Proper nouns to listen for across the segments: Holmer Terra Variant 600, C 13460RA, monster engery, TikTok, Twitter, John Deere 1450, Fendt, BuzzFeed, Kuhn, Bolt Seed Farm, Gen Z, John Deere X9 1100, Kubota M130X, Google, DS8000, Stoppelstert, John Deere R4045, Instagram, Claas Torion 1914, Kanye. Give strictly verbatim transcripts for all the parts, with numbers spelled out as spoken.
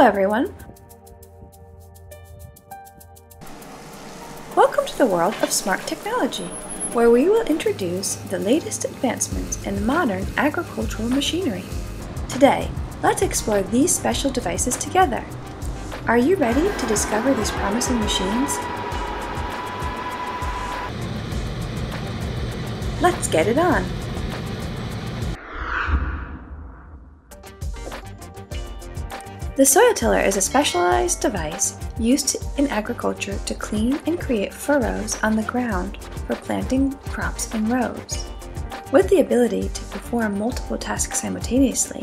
Hello everyone! Welcome to the world of smart technology, where we will introduce the latest advancements in modern agricultural machinery. Today, let's explore these special devices together. Are you ready to discover these promising machines? Let's get it on! The soil tiller is a specialized device used in agriculture to clean and create furrows on the ground for planting crops in rows. With the ability to perform multiple tasks simultaneously,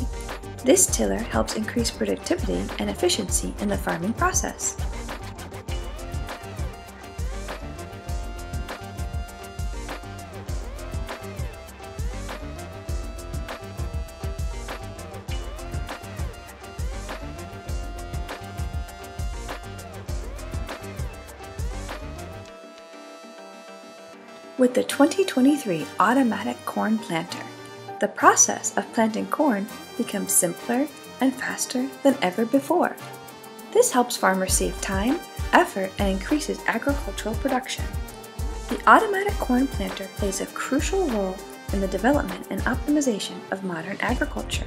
this tiller helps increase productivity and efficiency in the farming process. With the twenty twenty-three Automatic Corn Planter, the process of planting corn becomes simpler and faster than ever before. This helps farmers save time, effort, and increases agricultural production. The Automatic Corn Planter plays a crucial role in the development and optimization of modern agriculture.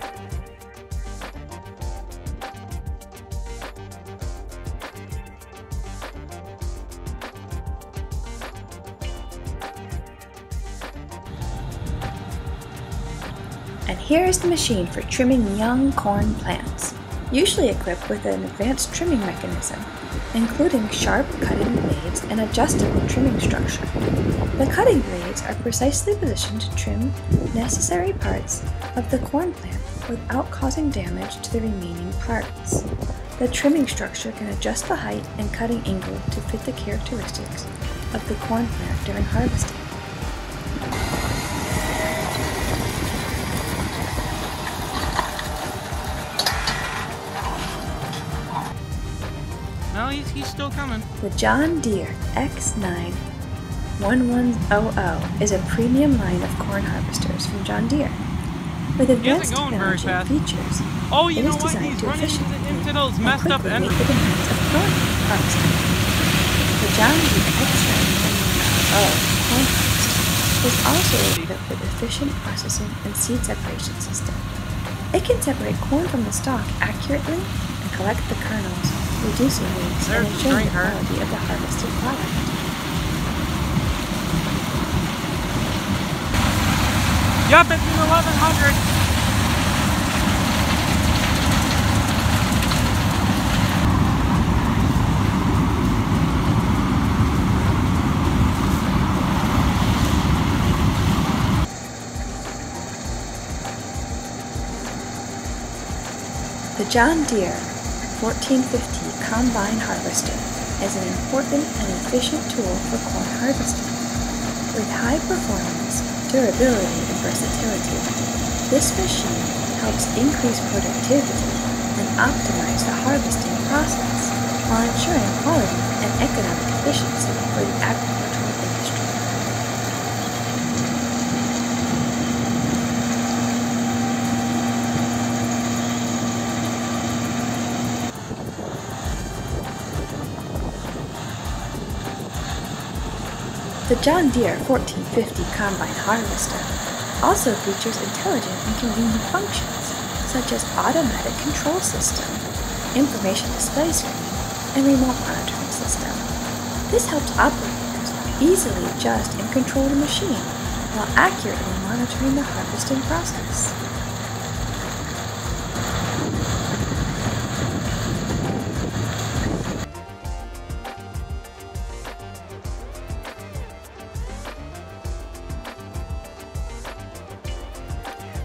And here is the machine for trimming young corn plants, usually equipped with an advanced trimming mechanism, including sharp cutting blades and adjustable trimming structure. The cutting blades are precisely positioned to trim necessary parts of the corn plant without causing damage to the remaining parts. The trimming structure can adjust the height and cutting angle to fit the characteristics of the corn plant during harvesting. No, he's, he's still coming. The John Deere X nine eleven hundred is a premium line of corn harvesters from John Deere. With advanced technology features, oh, you it know is designed to efficiently into those messed and quickly up meet the demands of corn harvesting. The John Deere X nine eleven hundred corn harvester is also equipped with efficient processing and seed separation system. It can separate corn from the stalk accurately and collect the kernels, reducing waste and ensuring the quality of the harvested product. Yup, it's an eleven hundred! The John Deere fourteen fifty Combine Harvester is an important and efficient tool for corn harvesting. With high performance, durability, and versatility, this machine helps increase productivity and optimize the harvesting process while ensuring quality and economic efficiency for the agricultural industry. The John Deere fourteen fifty Combine Harvester also features intelligent and convenient functions such as automatic control system, information display screen, and remote monitoring system. This helps operators easily adjust and control the machine while accurately monitoring the harvesting process.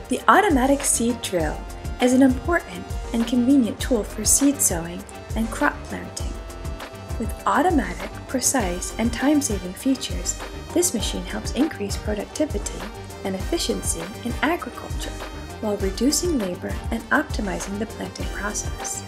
The automatic seed drill is an important and convenient tool for seed sowing and crop planting. With automatic, precise, and time-saving features, this machine helps increase productivity and efficiency in agriculture while reducing labor and optimizing the planting process.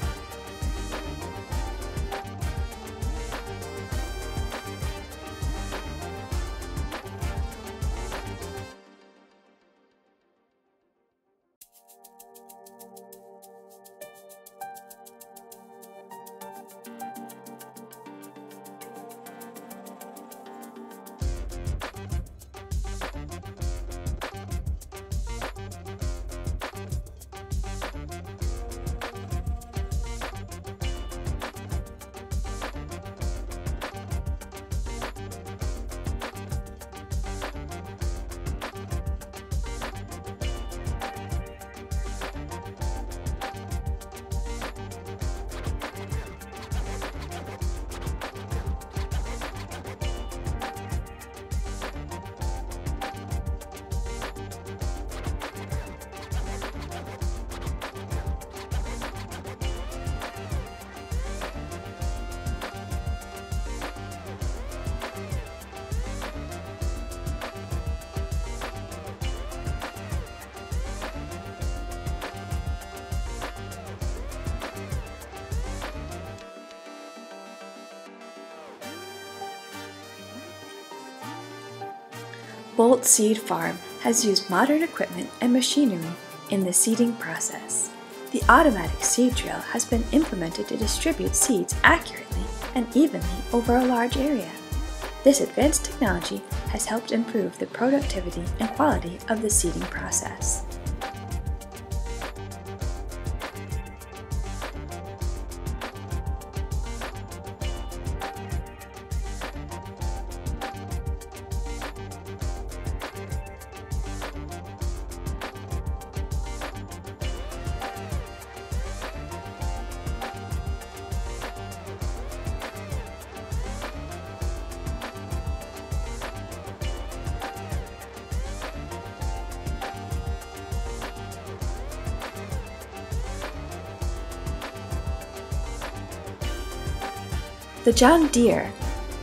Bolt Seed Farm has used modern equipment and machinery in the seeding process. The automatic seed drill has been implemented to distribute seeds accurately and evenly over a large area. This advanced technology has helped improve the productivity and quality of the seeding process. The John Deere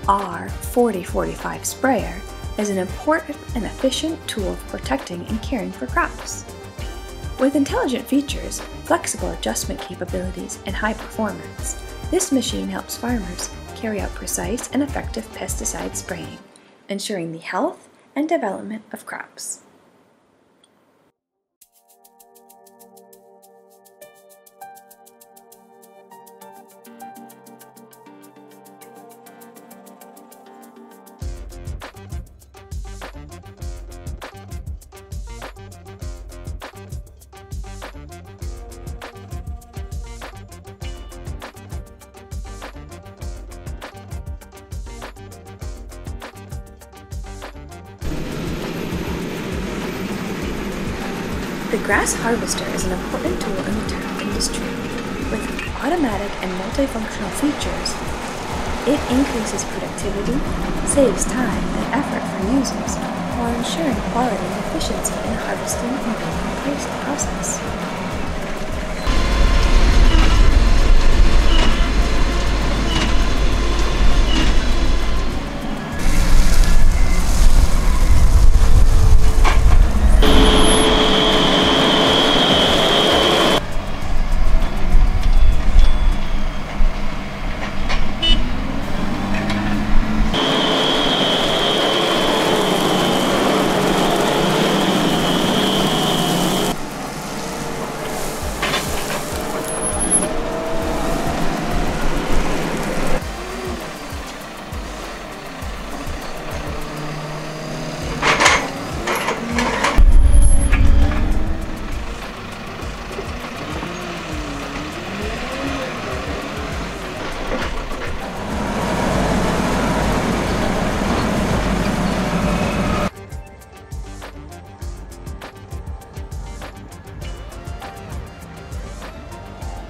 R forty forty-five sprayer is an important and efficient tool for protecting and caring for crops. With intelligent features, flexible adjustment capabilities, and high performance, this machine helps farmers carry out precise and effective pesticide spraying, ensuring the health and development of crops. The grass harvester is an important tool in the turf industry. With automatic and multifunctional features, it increases productivity, saves time and effort for users, while ensuring quality and efficiency in the harvesting and baking process.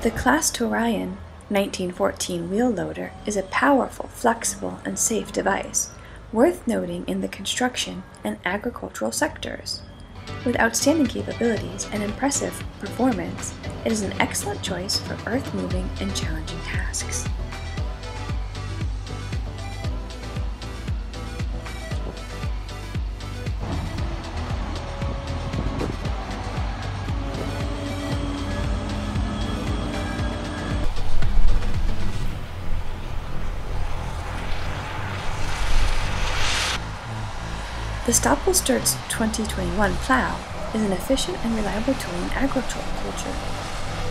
The Claas Torion nineteen fourteen wheel loader is a powerful, flexible, and safe device, worth noting in the construction and agricultural sectors. With outstanding capabilities and impressive performance, it is an excellent choice for earth-moving and challenging tasks. The Stoppelstert's twenty twenty-one plow is an efficient and reliable tool in agricultural culture.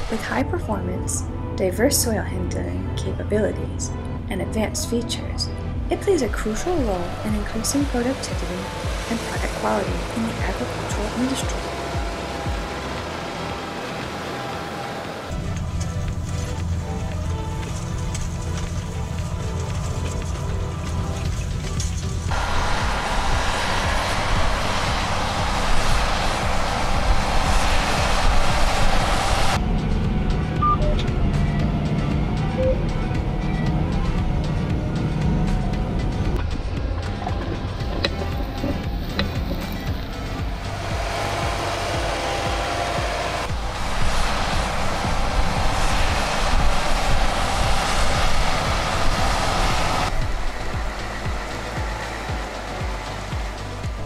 With high performance, diverse soil handling capabilities, and advanced features, it plays a crucial role in increasing productivity and product quality in the agricultural industry.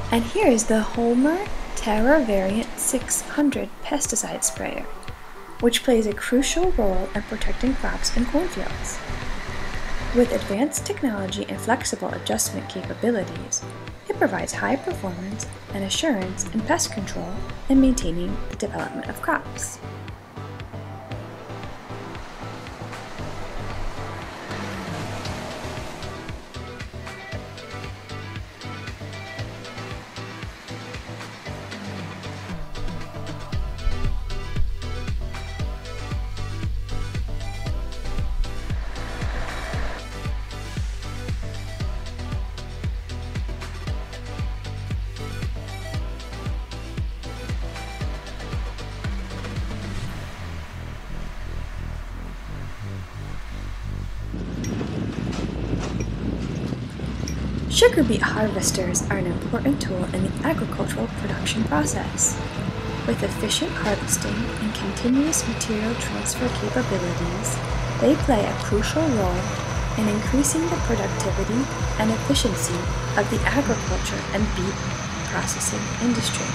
And here is the Holmer Terra Variant six hundred pesticide sprayer, which plays a crucial role in protecting crops and cornfields. With advanced technology and flexible adjustment capabilities, it It provides high performance and assurance in pest control and maintaining the development of crops. Sugar beet harvesters are an important tool in the agricultural production process. With efficient harvesting and continuous material transfer capabilities, they play a crucial role in increasing the productivity and efficiency of the agriculture and beet processing industry.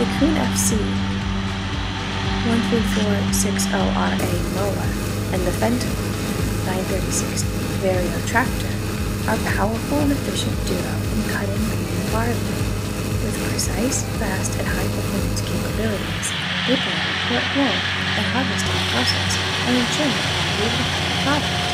The Kuhn F C one three four six zero R A mower and the Fendt nine thirty-six Vario tractor are powerful and efficient duo in cutting and barley. With precise, fast, and high-performance capabilities, they play an important role in the harvesting process and ensuring the quality product.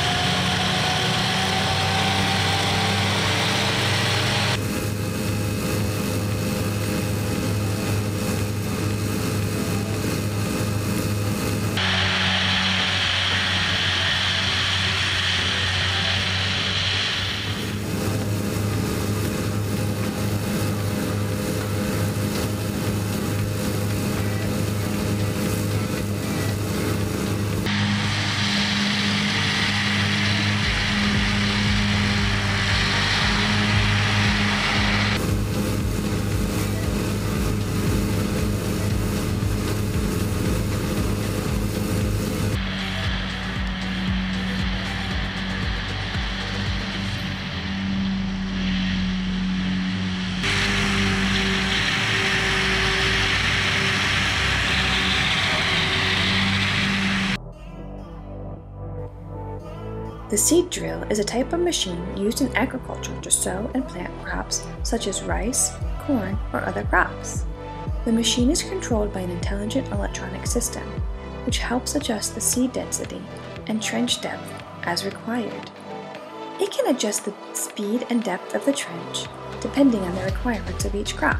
The seed drill is a type of machine used in agriculture to sow and plant crops such as rice, corn, or other crops. The machine is controlled by an intelligent electronic system, which helps adjust the seed density and trench depth as required. It can adjust the speed and depth of the trench depending on the requirements of each crop.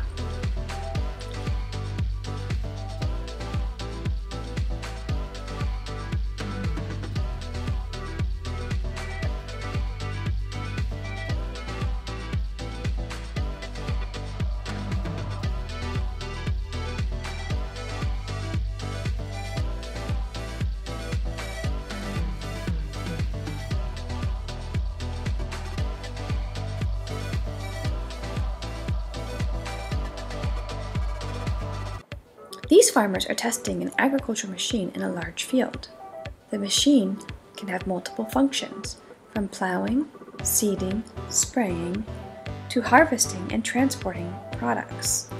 These farmers are testing an agricultural machine in a large field. The machine can have multiple functions, from plowing, seeding, spraying, to harvesting and transporting products.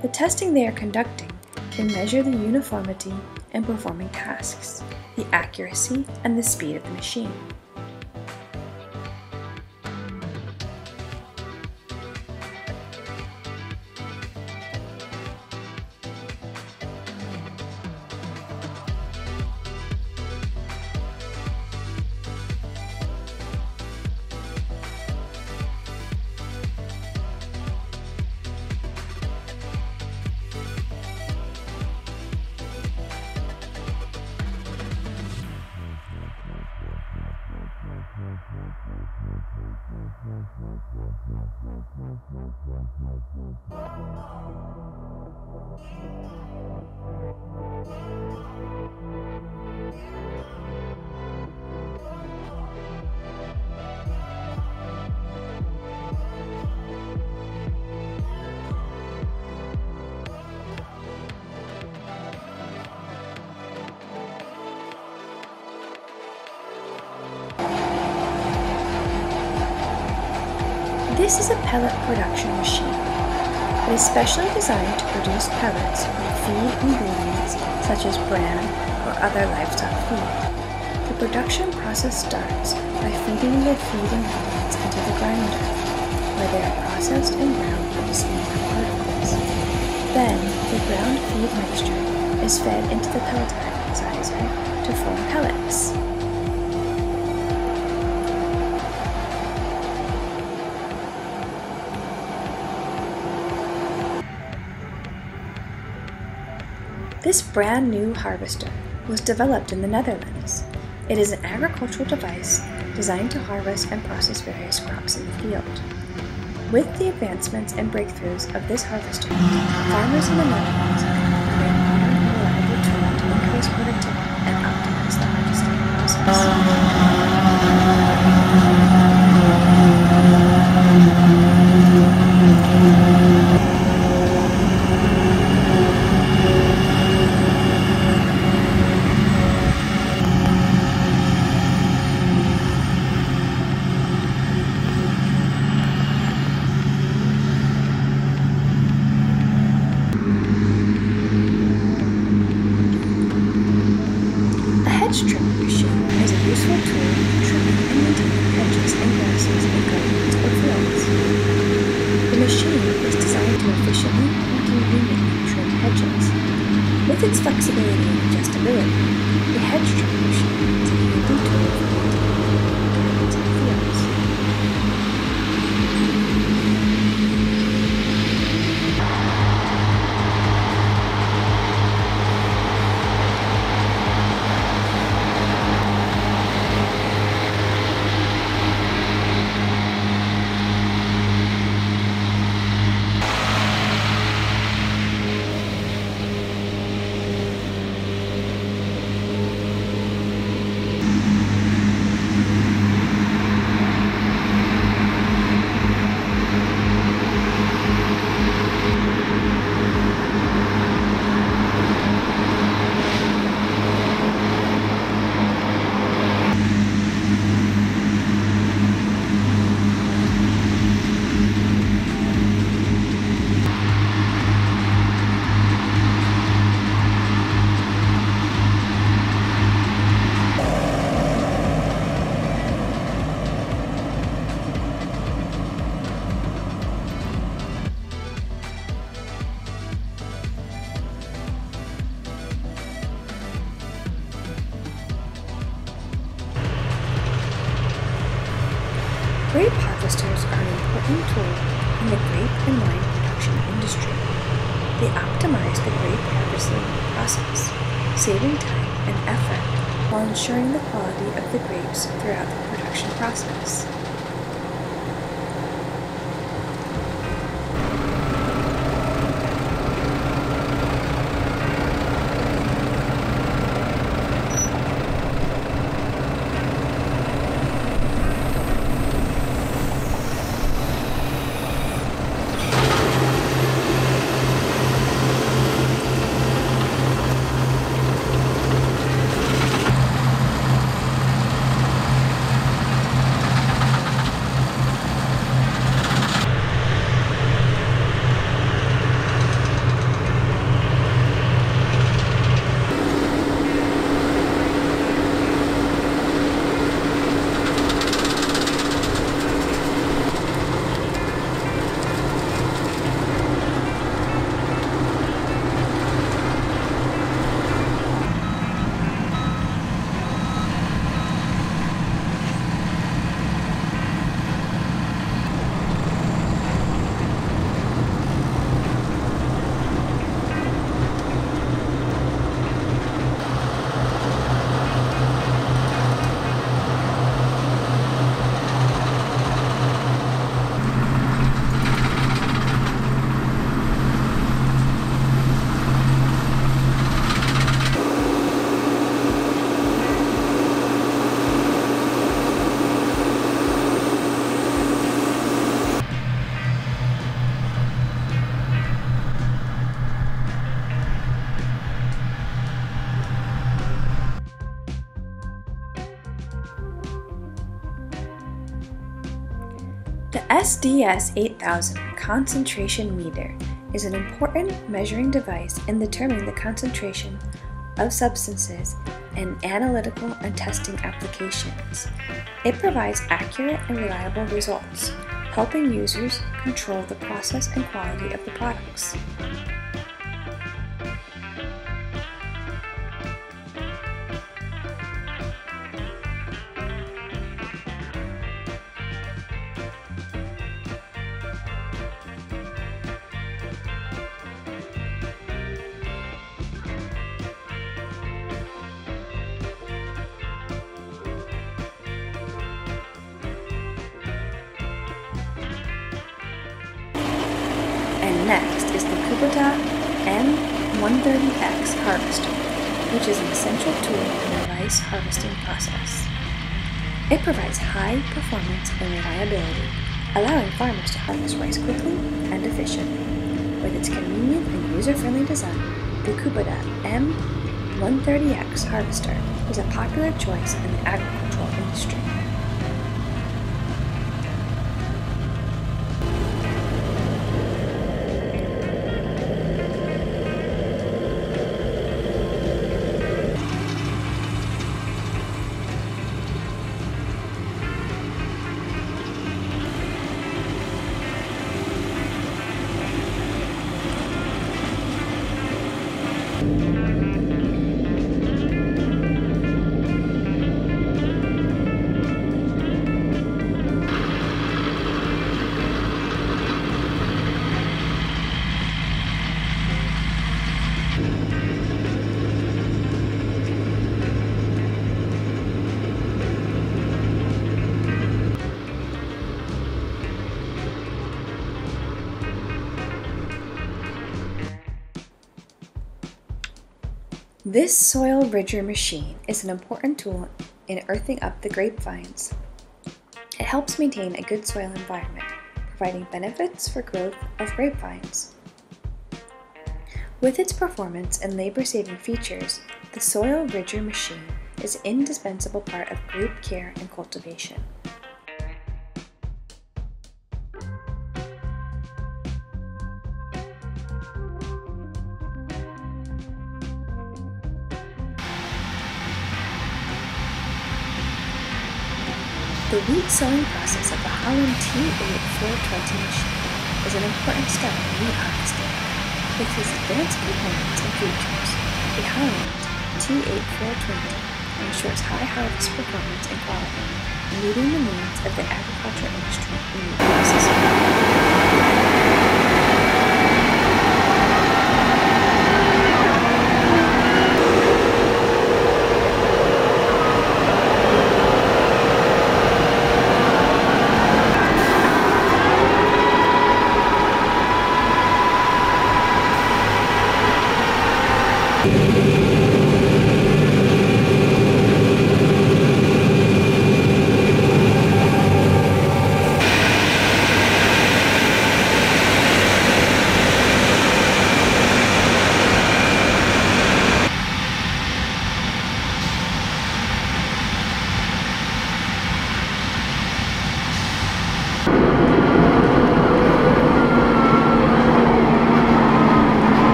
The testing they are conducting can measure the uniformity in performing tasks, the accuracy, and the speed of the machine. This is a pellet production machine. It is specially designed to produce pellets with feed ingredients such as bran or other livestock feed. The production process starts by feeding the feed ingredients into the grinder, where they are processed and ground into smaller particles. Then, the ground feed mixture is fed into the pellet pelletizer to form pellets. This brand new harvester was developed in the Netherlands. It is an agricultural device designed to harvest and process various crops in the field. With the advancements and breakthroughs of this harvester, farmers in the Netherlands have made a modern, reliable tool to increase productivity and optimize the harvesting process. Grape harvesters are an important tool in the grape and wine production industry. They optimize the grape harvesting process, saving time and effort while ensuring the quality of the grapes throughout the production process. S D S eight thousand concentration meter is an important measuring device in determining the concentration of substances in analytical and testing applications. It provides accurate and reliable results, helping users control the process and quality of the products. And next is the Kubota M one thirty X harvester, which is an essential tool in the rice harvesting process. It provides high performance and reliability, allowing farmers to harvest rice quickly and efficiently. With its convenient and user-friendly design, the Kubota M one thirty X harvester is a popular choice in the agricultural industry. This soil ridger machine is an important tool in earthing up the grapevines. It helps maintain a good soil environment, providing benefits for growth of grapevines. With its performance and labor-saving features, the soil ridger machine is an indispensable part of grape care and cultivation. The wheat sowing process of the Holland T eight four twenty machine is an important step in wheat harvesting. With its advanced components and features, the Holland T eight four twenty ensures high harvest performance and quality, meeting the needs of the agriculture industry in wheat processing.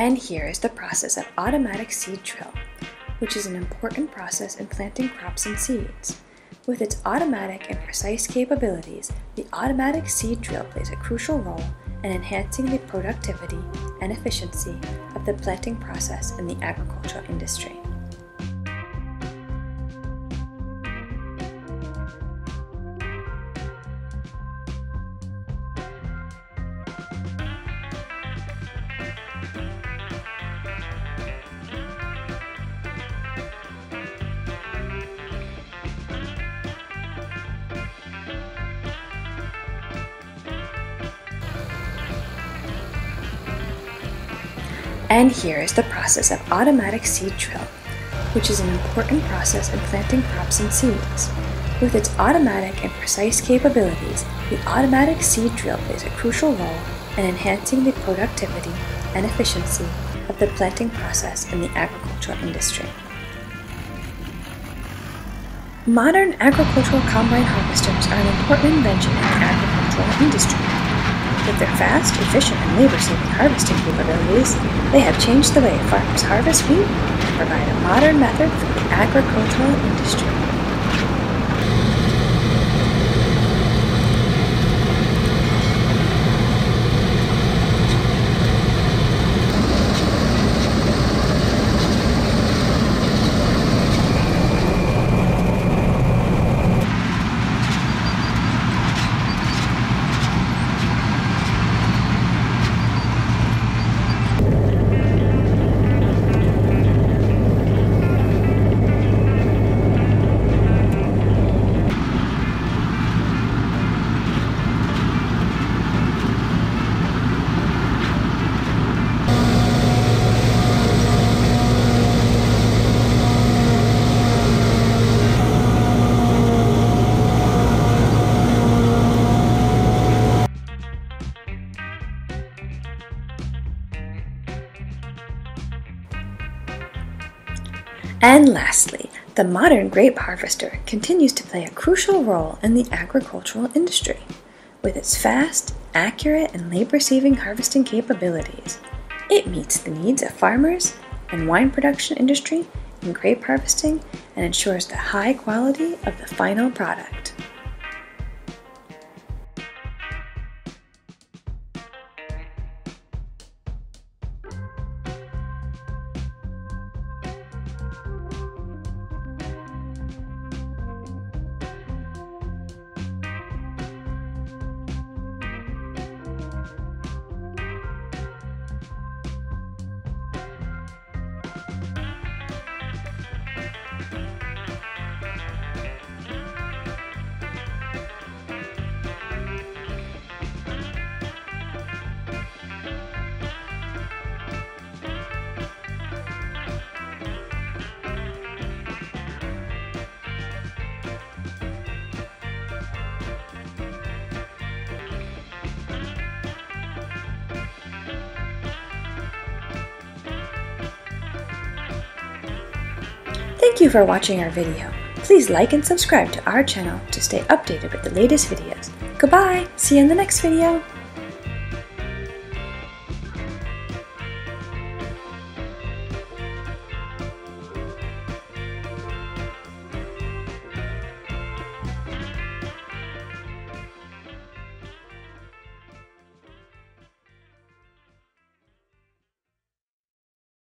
And here is the process of automatic seed drill, which is an important process in planting crops and seeds. With its automatic and precise capabilities, the automatic seed drill plays a crucial role in enhancing the productivity and efficiency of the planting process in the agricultural industry. And here is the process of automatic seed drill, which is an important process in planting crops and seeds. With its automatic and precise capabilities, the automatic seed drill plays a crucial role in enhancing the productivity and efficiency of the planting process in the agricultural industry. Modern agricultural combine harvesters are an important invention in the agricultural industry. With their fast, efficient, and labor-saving harvesting capabilities, they have changed the way farmers harvest wheat and provide a modern method for the agricultural industry. And lastly, the modern grape harvester continues to play a crucial role in the agricultural industry. With its fast, accurate, and labor-saving harvesting capabilities, it meets the needs of farmers and wine production industry in grape harvesting and ensures the high quality of the final product. Thank you for watching our video. Please like and subscribe to our channel to stay updated with the latest videos. Goodbye, see you in the next video.